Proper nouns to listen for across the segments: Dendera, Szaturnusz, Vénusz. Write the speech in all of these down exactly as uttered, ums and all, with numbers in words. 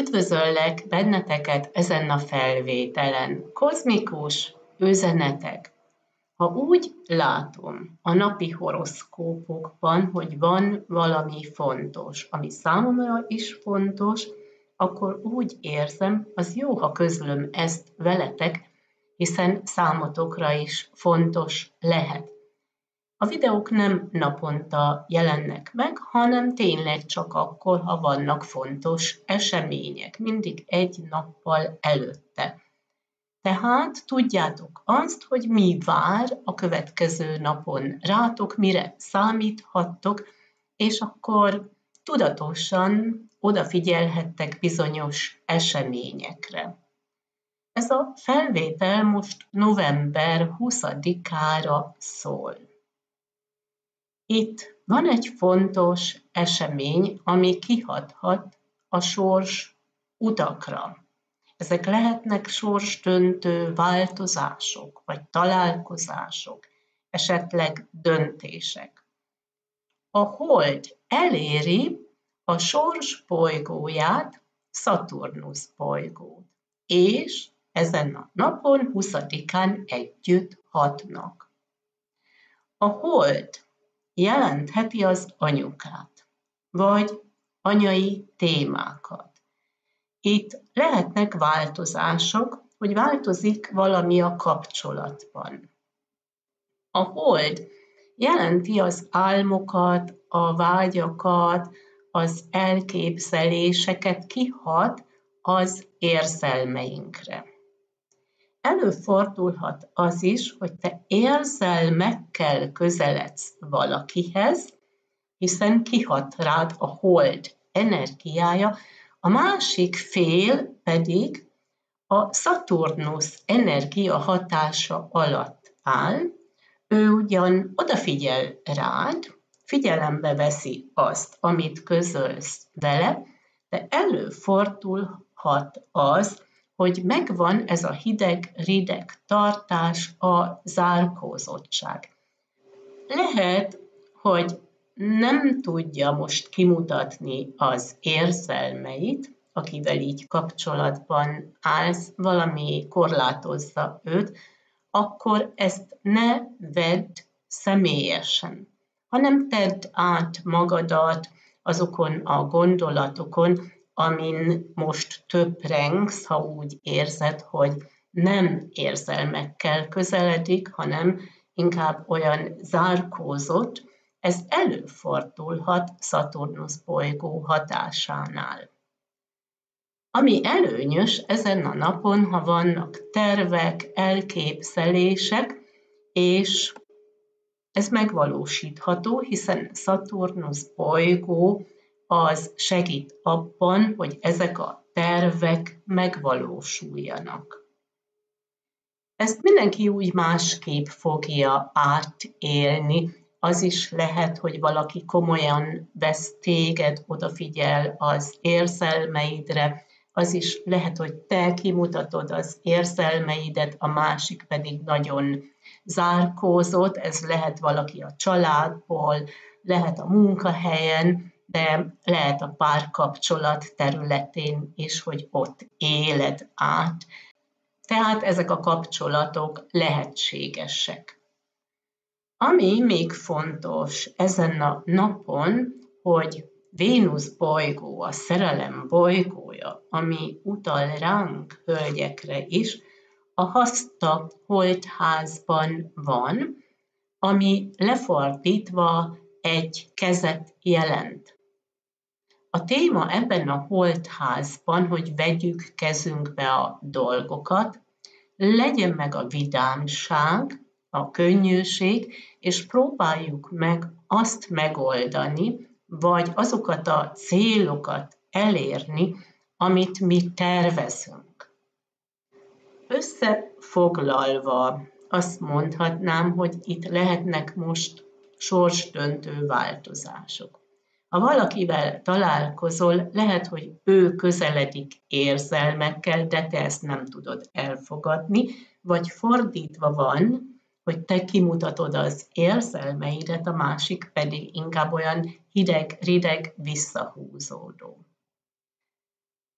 Üdvözöllek benneteket ezen a felvételen. Kozmikus üzenetek. Ha úgy látom a napi horoszkópokban, hogy van valami fontos, ami számomra is fontos, akkor úgy érzem, az jó, ha közlöm ezt veletek, hiszen számotokra is fontos lehet. A videók nem naponta jelennek meg, hanem tényleg csak akkor, ha vannak fontos események, mindig egy nappal előtte. Tehát tudjátok azt, hogy mi vár a következő napon rátok, mire számíthattok, és akkor tudatosan odafigyelhettek bizonyos eseményekre. Ez a felvétel most november huszadikára szól. Itt van egy fontos esemény, ami kihathat a sors utakra. Ezek lehetnek sorsdöntő változások, vagy találkozások, esetleg döntések. A hold eléri a sors bolygóját, Szaturnusz bolygót, és ezen a napon, huszadikán együtt hatnak. A hold jelentheti az anyukát, vagy anyai témákat. Itt lehetnek változások, hogy változik valami a kapcsolatban. A hold jelenti az álmokat, a vágyakat, az elképzeléseket, kihat az érzelmeinkre. Előfordulhat az is, hogy te érzelmekkel közeledsz valakihez, hiszen kihat rád a hold energiája, a másik fél pedig a Szaturnusz energia hatása alatt áll, ő ugyan odafigyel rád, figyelembe veszi azt, amit közölsz vele, de előfordulhat az, hogy megvan ez a hideg-rideg tartás, a zárkózottság. Lehet, hogy nem tudja most kimutatni az érzelmeit, akivel így kapcsolatban állsz, valami korlátozza őt, akkor ezt ne vedd személyesen, hanem tedd át magadat azokon a gondolatokon, amin most töprengsz, ha úgy érzed, hogy nem érzelmekkel közeledik, hanem inkább olyan zárkózott. Ez előfordulhat Szaturnusz bolygó hatásánál. Ami előnyös ezen a napon, ha vannak tervek, elképzelések, és ez megvalósítható, hiszen Szaturnusz bolygó az segít abban, hogy ezek a tervek megvalósuljanak. Ezt mindenki úgy másképp fogja átélni. Az is lehet, hogy valaki komolyan vesz téged, odafigyel az érzelmeidre, az is lehet, hogy te kimutatod az érzelmeidet, a másik pedig nagyon zárkózott, ez lehet valaki a családból, lehet a munkahelyen, de lehet a párkapcsolat területén is, hogy ott éled át. Tehát ezek a kapcsolatok lehetségesek. Ami még fontos ezen a napon, hogy Vénusz bolygó, a szerelem bolygója, ami utal ránk hölgyekre is, a haszta holdházban van, ami lefordítva egy kezet jelent. A téma ebben a holdházban, hogy vegyük kezünkbe a dolgokat, legyen meg a vidámság, a könnyűség, és próbáljuk meg azt megoldani, vagy azokat a célokat elérni, amit mi tervezünk. Összefoglalva azt mondhatnám, hogy itt lehetnek most sorsdöntő változások. Ha valakivel találkozol, lehet, hogy ő közeledik érzelmekkel, de te ezt nem tudod elfogadni, vagy fordítva van, hogy te kimutatod az érzelmeidet, a másik pedig inkább olyan hideg-rideg, visszahúzódó.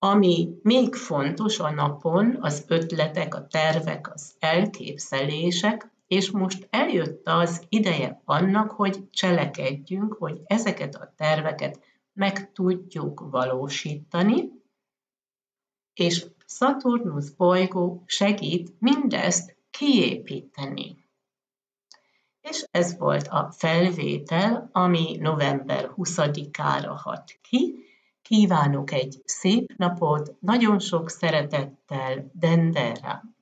Ami még fontos a napon, az ötletek, a tervek, az elképzelések, és most eljött az ideje annak, hogy cselekedjünk, hogy ezeket a terveket meg tudjuk valósítani, és Szaturnusz bolygó segít mindezt kiépíteni. És ez volt a felvétel, ami november huszadikára hat ki. Kívánok egy szép napot, nagyon sok szeretettel, Dendera!